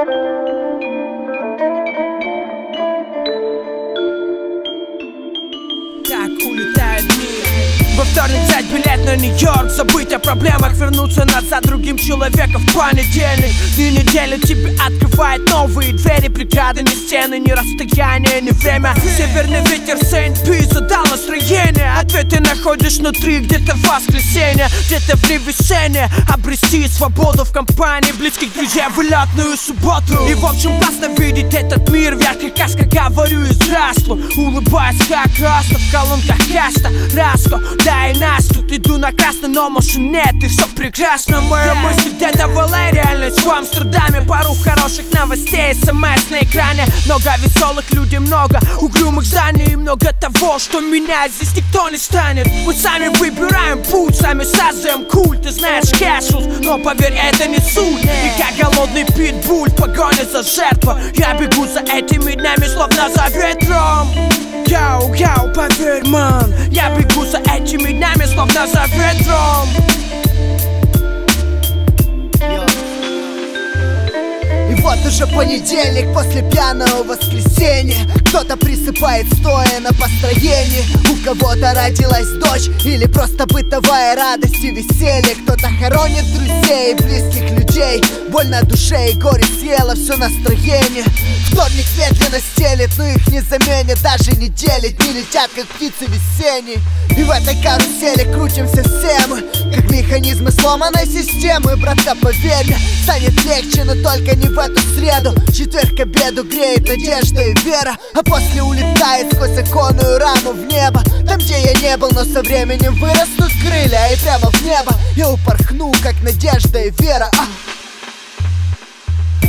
Так улетает мир. Во вторник взять билет на Нью-Йорк, забыть о проблемах, вернуться назад другим человеком в понедельник. И неделя тебе открывает новые двери, преграды, ни стены, ни расстояние, ни время. Северный ветер Сент-Пи задал настроение, ответы находишь внутри, где-то в воскресенье, где-то в привесенье. Обрести свободу в компании близких друзей в летную субботу. И в общем классно видеть этот мир в ярких касках, говорю и здравствуй, улыбаясь как красно в колонках каста, Раско. Да и нас тут иду на красный, но машин нет, и все прекрасно. Мои мысли где-то в Л.А., реальность в Амстердаме. Пару хороших новостей, СМС на экране, много веселых людей, много угрюмых зданий и много того, что менять здесь никто не станет. Мы сами выбираем путь, сами создаем культ. Ты знаешь кэшус, но поверь, это не суть. И как голодный питбуль, погоня за жертвой, я бегу за этими днями, словно за ветром. Яу-яу, поверь, ман, я бегу за этими днями, словно за ветром. И вот уже понедельник после пьяного воскресенья, кто-то присыпает стоя на построении. У кого-то родилась дочь или просто бытовая радость и веселье. Кто-то хоронит друзей и близких людей, боль на душе и горе съела все настроение. Вторник медленно стелет, но их не заменят, даже не делят, не летят, как птицы весенние. И в этой карусели крутимся все мы, как механизмы сломанной системы. Братка, поверь мне, станет легче, но только не в эту среду. Четверг к обеду греет надежда и вера, а после улетает сквозь оконную раму в небо. Там, где я не был, но со временем вырастут крылья, и прямо в небо я упорхну, как надежда и вера.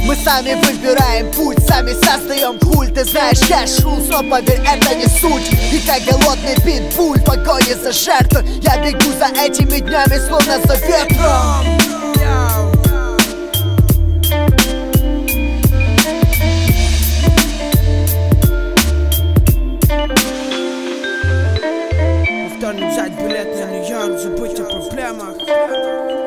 Мы сами выбираем путь, сами создаем культ. Ты знаешь кэш-рулс, но поверь, это не суть. И как голодный питбуль в погоне за жертвой, я бегу за этими днями, словно за ветром. Во вторник взять билет на Нью-Йорк, забыть о проблемах.